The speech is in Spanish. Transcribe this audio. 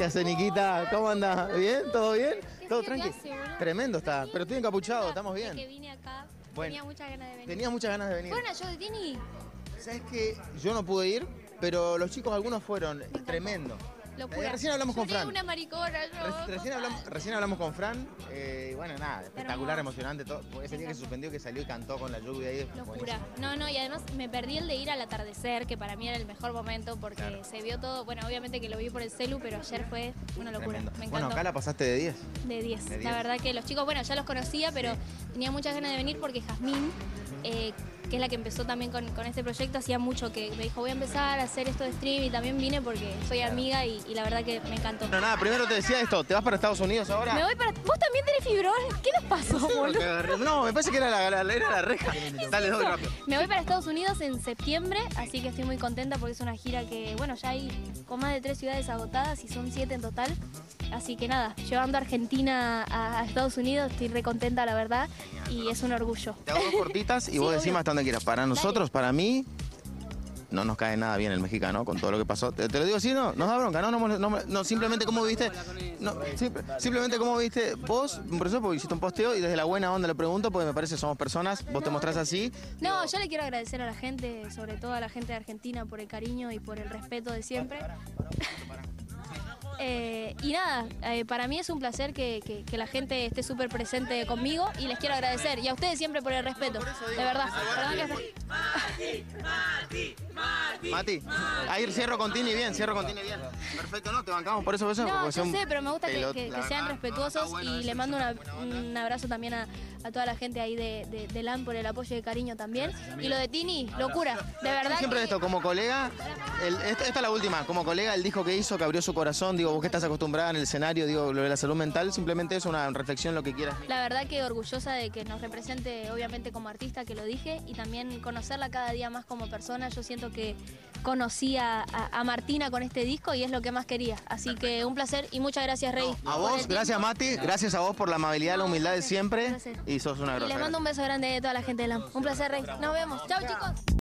Gracias, Seniquita. ¿Cómo anda? ¿Bien? ¿Todo bien? ¿Todo tranquilo? Tremendo está. Pero estoy encapuchado, estamos bien. Que vine acá. Tenía muchas ganas de venir. Tenías muchas ganas de venir. ¿Fueron a show de Tini? ¿Sabes qué? Yo no pude ir, pero los chicos algunos fueron. Tremendo. Recién hablamos con Fran. Una maricona, yo. Recién hablamos con Fran. Bueno, nada, espectacular, emocionante. Todo. Ese día que se suspendió, que salió y cantó con la lluvia ahí. Locura. No, no, y además me perdí el de ir al atardecer, que para mí era el mejor momento porque se vio todo. Bueno, obviamente que lo vi por el celu, pero ayer fue una locura. Tremendo. Me encantó. Bueno, acá la pasaste de 10. De 10. La verdad que los chicos, bueno, ya los conocía, pero tenía muchas ganas de venir porque Jazmín, que es la que empezó también con este proyecto, hacía mucho que me dijo voy a empezar a hacer esto de stream y también vine porque soy amiga y la verdad que me encantó. No, nada, primero te decía esto, ¿te vas para Estados Unidos ahora? Me voy para... ¿Vos también tenés fibrón? ¿Qué nos pasó, boludo? No, me parece que era la reja. Dale, doy rápido. Me voy para Estados Unidos en septiembre, así que estoy muy contenta porque es una gira que, bueno, ya hay con más de 3 ciudades agotadas y son 7 en total. Así que nada, llevando a Argentina a Estados Unidos, estoy re contenta, la verdad, y es un orgullo. Te hago dos cortitas y vos decís más tanto que quieras. Para nosotros, para mí, no nos cae nada bien el mexicano con todo lo que pasó. Te lo digo así, no, nos da bronca, no simplemente como viste, simplemente como viste vos, por eso porque hiciste un posteo y desde la buena onda le pregunto, porque me parece somos personas, vos te mostrás así. No, yo le quiero agradecer a la gente, sobre todo a la gente de Argentina, por el cariño y por el respeto de siempre. Y nada, para mí es un placer que la gente esté súper presente conmigo y les quiero agradecer. Y a ustedes siempre por el respeto, de verdad. Mati, ahí cierro con Tini bien, Perfecto, ¿no? Te bancamos por eso. No, yo sé, pero me gusta que sean respetuosos y le mando un abrazo también a toda la gente ahí de LAM por el apoyo y el cariño también. Y lo de Tini, locura, de verdad. Siempre esto, como colega, esta es la última, como colega, el disco que hizo, que abrió su corazón, digo, vos que estás acostumbrada en el escenario, digo, lo de la salud mental, simplemente es una reflexión, lo que quieras. La verdad que orgullosa de que nos represente, obviamente como artista, que lo dije, y también conocerla cada día más como persona. Yo siento que conocí a Martina con este disco y es lo que más quería. Así que un placer y muchas gracias, Rey. A vos, gracias Mati, gracias a vos por la amabilidad, la humildad de siempre. Y sos una grosa. Les mando un beso grande a toda la gente de LAM. Un placer, Rey. Nos vemos. Chau, chicos.